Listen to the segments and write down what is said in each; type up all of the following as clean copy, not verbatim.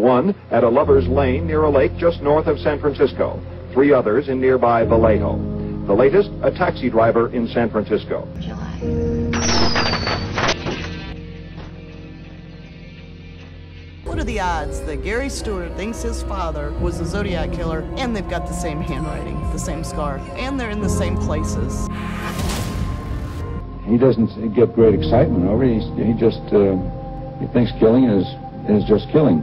one at a lover's lane near a lake just north of San Francisco, three others in nearby Vallejo. The latest, a taxi driver in San Francisco. What are the odds that Gary Stewart thinks his father was a Zodiac killer, and they've got the same handwriting, the same scar, and they're in the same places? He doesn't get great excitement over it. He just he thinks killing is just killing.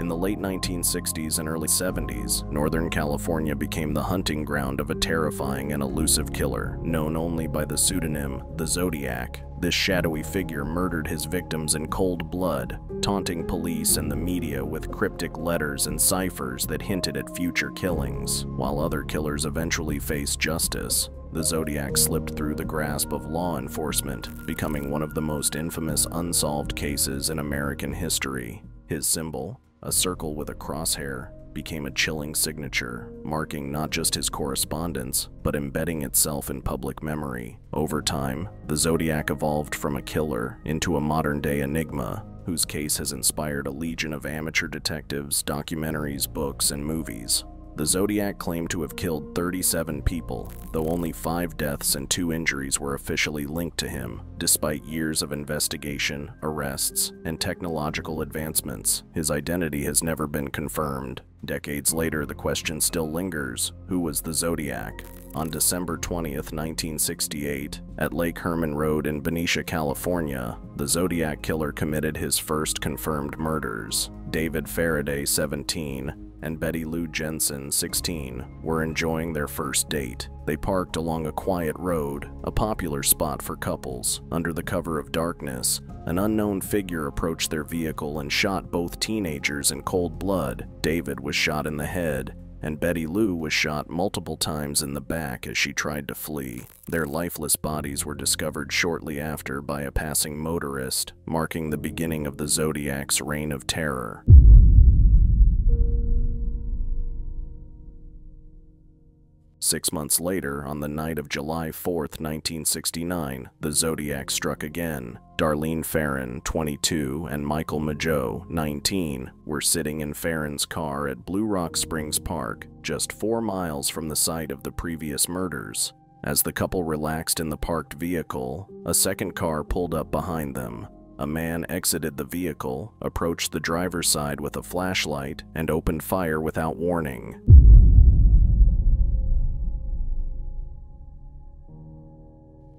In the late 1960s and early 70s, Northern California became the hunting ground of a terrifying and elusive killer, known only by the pseudonym, the Zodiac. This shadowy figure murdered his victims in cold blood, taunting police and the media with cryptic letters and ciphers that hinted at future killings. While other killers eventually faced justice, the Zodiac slipped through the grasp of law enforcement, becoming one of the most infamous unsolved cases in American history. His symbol, a circle with a crosshair, became a chilling signature, marking not just his correspondence, but embedding itself in public memory. Over time, the Zodiac evolved from a killer into a modern-day enigma, whose case has inspired a legion of amateur detectives, documentaries, books, and movies. The Zodiac claimed to have killed 37 people, though only 5 deaths and 2 injuries were officially linked to him. Despite years of investigation, arrests, and technological advancements, his identity has never been confirmed. Decades later, the question still lingers: who was the Zodiac? On December 20th, 1968, at Lake Herman Road in Benicia, California, the Zodiac Killer committed his first confirmed murders. David Faraday, 17, and Betty Lou Jensen, 16, were enjoying their first date. They parked along a quiet road, a popular spot for couples. Under the cover of darkness, an unknown figure approached their vehicle and shot both teenagers in cold blood. David was shot in the head, and Betty Lou was shot multiple times in the back as she tried to flee. Their lifeless bodies were discovered shortly after by a passing motorist, marking the beginning of the Zodiac's reign of terror. Six months later, on the night of July 4th, 1969, the Zodiac struck again. Darlene Ferrin, 22, and Michael Mageau, 19, were sitting in Ferrin's car at Blue Rock Springs Park, just 4 miles from the site of the previous murders. As the couple relaxed in the parked vehicle, a second car pulled up behind them. A man exited the vehicle, approached the driver's side with a flashlight, and opened fire without warning.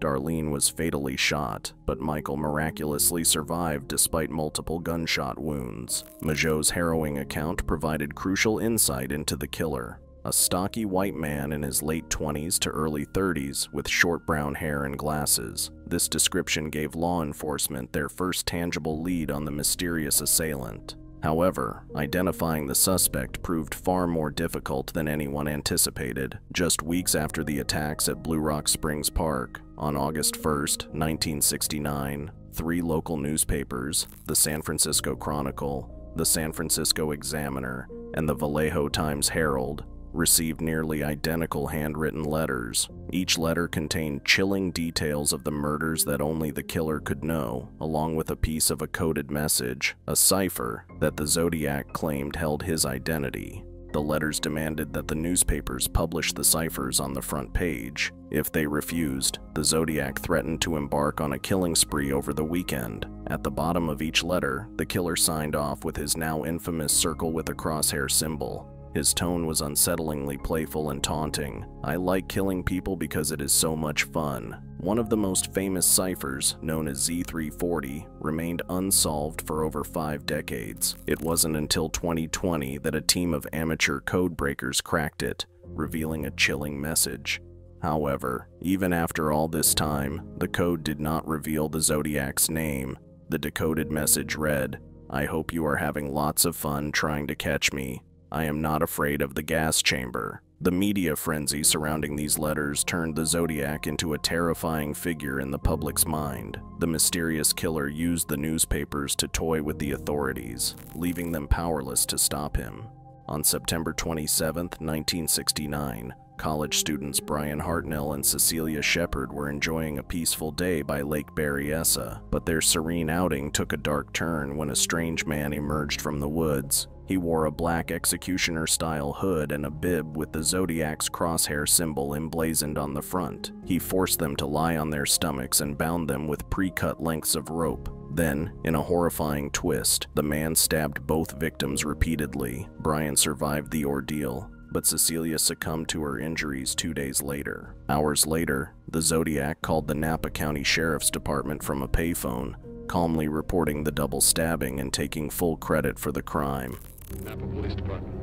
Darlene was fatally shot, but Michael miraculously survived despite multiple gunshot wounds. Mageau's harrowing account provided crucial insight into the killer: a stocky white man in his late 20s to early 30s with short brown hair and glasses. This description gave law enforcement their first tangible lead on the mysterious assailant. However, identifying the suspect proved far more difficult than anyone anticipated. Just weeks after the attacks at Blue Rock Springs Park, on August 1, 1969, 3 local newspapers, the San Francisco Chronicle, the San Francisco Examiner, and the Vallejo Times Herald, received nearly identical handwritten letters. Each letter contained chilling details of the murders that only the killer could know, along with a piece of a coded message, a cipher, that the Zodiac claimed held his identity. The letters demanded that the newspapers publish the ciphers on the front page. If they refused, the Zodiac threatened to embark on a killing spree over the weekend. At the bottom of each letter, the killer signed off with his now infamous circle with a crosshair symbol. His tone was unsettlingly playful and taunting. "I like killing people because it is so much fun." One of the most famous ciphers, known as Z340, remained unsolved for over 5 decades. It wasn't until 2020 that a team of amateur codebreakers cracked it, revealing a chilling message. However, even after all this time, the code did not reveal the Zodiac's name. The decoded message read, "I hope you are having lots of fun trying to catch me. I am not afraid of the gas chamber." The media frenzy surrounding these letters turned the Zodiac into a terrifying figure in the public's mind. The mysterious killer used the newspapers to toy with the authorities, leaving them powerless to stop him. On September 27, 1969, College students Brian Hartnell and Cecilia Shepard were enjoying a peaceful day by Lake Berryessa, but their serene outing took a dark turn when a strange man emerged from the woods. He wore a black executioner-style hood and a bib with the Zodiac's crosshair symbol emblazoned on the front. He forced them to lie on their stomachs and bound them with pre-cut lengths of rope. Then, in a horrifying twist, the man stabbed both victims repeatedly. Brian survived the ordeal, but Cecilia succumbed to her injuries 2 days later. Hours later, the Zodiac called the Napa County Sheriff's Department from a payphone, calmly reporting the double stabbing and taking full credit for the crime. Napa Police Department.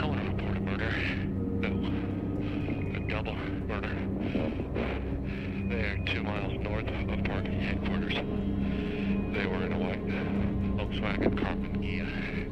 I want to report a murder. No, a double murder. They are 2 miles north of Park headquarters. They were in a white Volkswagen Carmen Ghia.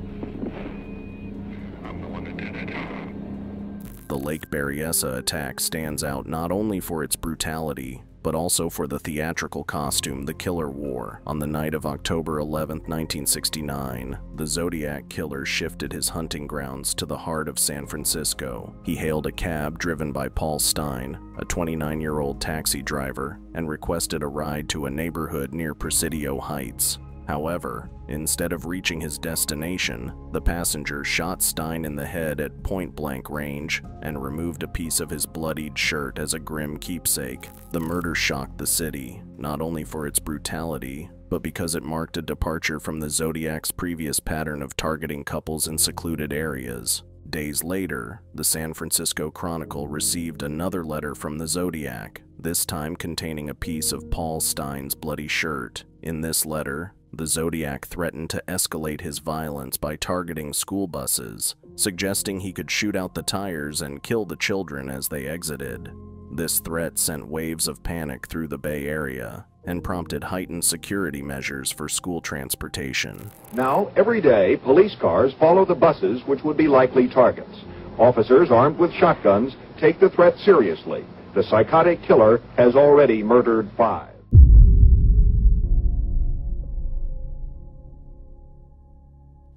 I'm the one that did it. The Lake Berryessa attack stands out not only for its brutality, but also for the theatrical costume the killer wore. On the night of October 11, 1969, the Zodiac Killer shifted his hunting grounds to the heart of San Francisco. He hailed a cab driven by Paul Stein, a 29-year-old taxi driver, and requested a ride to a neighborhood near Presidio Heights. However, instead of reaching his destination, the passenger shot Stein in the head at point-blank range and removed a piece of his bloodied shirt as a grim keepsake. The murder shocked the city, not only for its brutality, but because it marked a departure from the Zodiac's previous pattern of targeting couples in secluded areas. Days later, the San Francisco Chronicle received another letter from the Zodiac, this time containing a piece of Paul Stein's bloody shirt. In this letter, the Zodiac threatened to escalate his violence by targeting school buses, suggesting he could shoot out the tires and kill the children as they exited. This threat sent waves of panic through the Bay Area and prompted heightened security measures for school transportation. Now, every day, police cars follow the buses which would be likely targets. Officers armed with shotguns take the threat seriously. The psychotic killer has already murdered 5.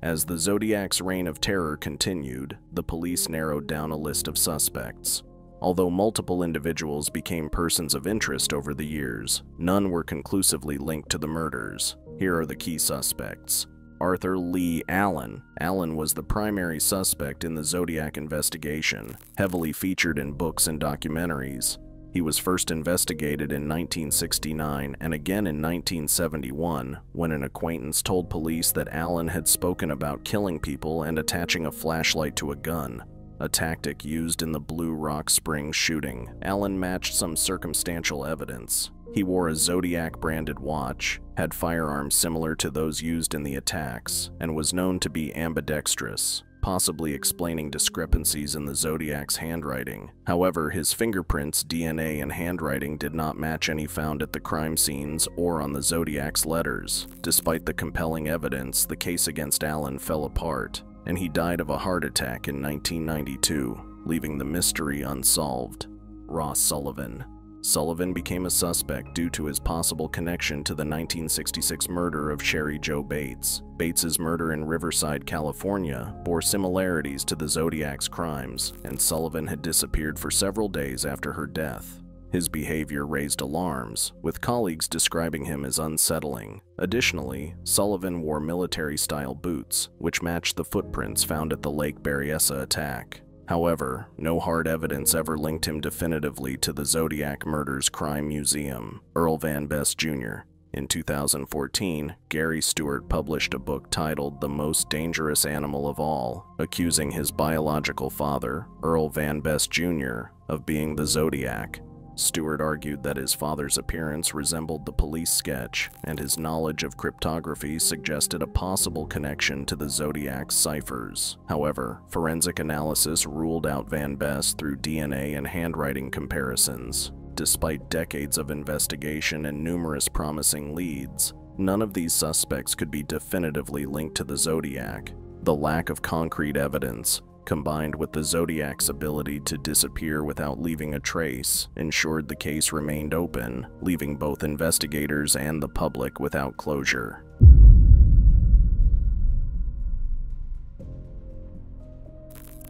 As the Zodiac's reign of terror continued, the police narrowed down a list of suspects. Although multiple individuals became persons of interest over the years, none were conclusively linked to the murders. Here are the key suspects. Arthur Lee Allen. Allen was the primary suspect in the Zodiac investigation, heavily featured in books and documentaries. He was first investigated in 1969 and again in 1971, when an acquaintance told police that Allen had spoken about killing people and attaching a flashlight to a gun, a tactic used in the Blue Rock Springs shooting. Allen matched some circumstantial evidence. He wore a Zodiac-branded watch, had firearms similar to those used in the attacks, and was known to be ambidextrous, possibly explaining discrepancies in the Zodiac's handwriting. However, his fingerprints, DNA, and handwriting did not match any found at the crime scenes or on the Zodiac's letters. Despite the compelling evidence, the case against Allen fell apart, and he died of a heart attack in 1992, leaving the mystery unsolved. Ross Sullivan. Sullivan became a suspect due to his possible connection to the 1966 murder of Sherry Jo Bates. Bates's murder in Riverside, California, bore similarities to the Zodiac's crimes, and Sullivan had disappeared for several days after her death. His behavior raised alarms, with colleagues describing him as unsettling. Additionally, Sullivan wore military-style boots, which matched the footprints found at the Lake Berryessa attack. However, no hard evidence ever linked him definitively to the Zodiac Murders Crime Museum. Earl Van Best Jr. In 2014, Gary Stewart published a book titled The Most Dangerous Animal of All, accusing his biological father, Earl Van Best Jr., of being the Zodiac. Stewart argued that his father's appearance resembled the police sketch, and his knowledge of cryptography suggested a possible connection to the Zodiac's ciphers. However, forensic analysis ruled out Van Best through DNA and handwriting comparisons. Despite decades of investigation and numerous promising leads, none of these suspects could be definitively linked to the Zodiac. The lack of concrete evidence, combined with the Zodiac's ability to disappear without leaving a trace, ensured the case remained open, leaving both investigators and the public without closure.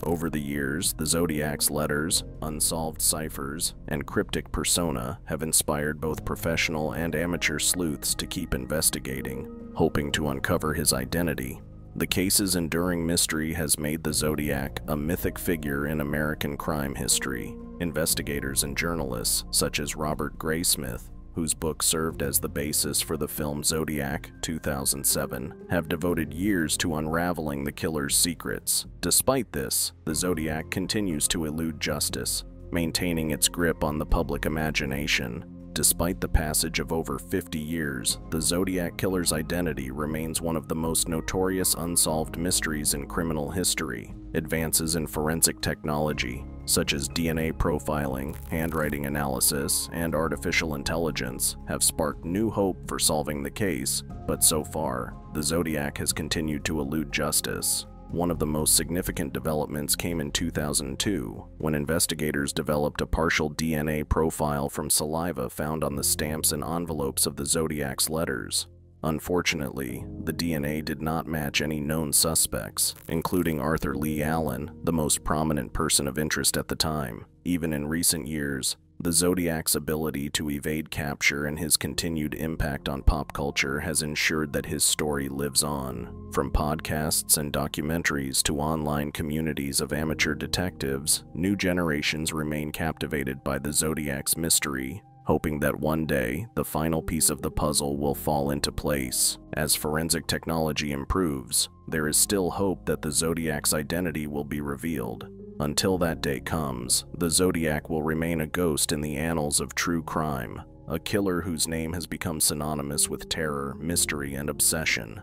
Over the years, the Zodiac's letters, unsolved ciphers, and cryptic persona have inspired both professional and amateur sleuths to keep investigating, hoping to uncover his identity. The case's enduring mystery has made the Zodiac a mythic figure in American crime history. Investigators and journalists, such as Robert Graysmith, whose book served as the basis for the film Zodiac 2007, have devoted years to unraveling the killer's secrets. Despite this, the Zodiac continues to elude justice, maintaining its grip on the public imagination. Despite the passage of over 50 years, the Zodiac Killer's identity remains one of the most notorious unsolved mysteries in criminal history. Advances in forensic technology, such as DNA profiling, handwriting analysis, and artificial intelligence, have sparked new hope for solving the case, but so far, the Zodiac has continued to elude justice. One of the most significant developments came in 2002, when investigators developed a partial DNA profile from saliva found on the stamps and envelopes of the Zodiac's letters. Unfortunately, the DNA did not match any known suspects, including Arthur Lee Allen, the most prominent person of interest at the time. Even in recent years, the Zodiac's ability to evade capture and his continued impact on pop culture has ensured that his story lives on. From podcasts and documentaries to online communities of amateur detectives, new generations remain captivated by the Zodiac's mystery, hoping that one day, the final piece of the puzzle will fall into place. As forensic technology improves, there is still hope that the Zodiac's identity will be revealed. Until that day comes, the Zodiac will remain a ghost in the annals of true crime, a killer whose name has become synonymous with terror, mystery, and obsession.